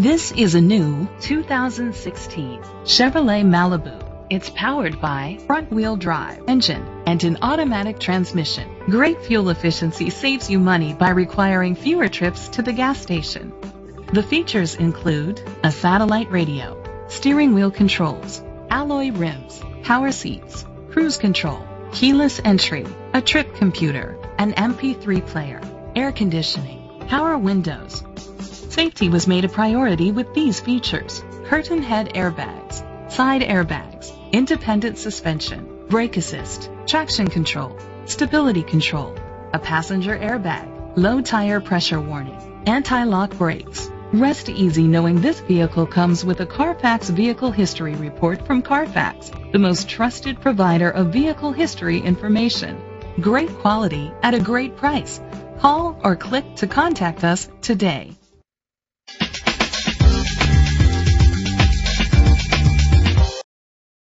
This is a new 2016 Chevrolet Malibu. It's powered by front-wheel drive engine and an automatic transmission. Great fuel efficiency saves you money by requiring fewer trips to the gas station. The features include a satellite radio, steering wheel controls, alloy rims, power seats, cruise control, keyless entry, a trip computer, an MP3 player, air conditioning, power windows. Safety was made a priority with these features: curtain head airbags, side airbags, independent suspension, brake assist, traction control, stability control, a passenger airbag, low tire pressure warning, anti-lock brakes. Rest easy knowing this vehicle comes with a Carfax Vehicle History Report from Carfax, the most trusted provider of vehicle history information. Great quality at a great price. Call or click to contact us today.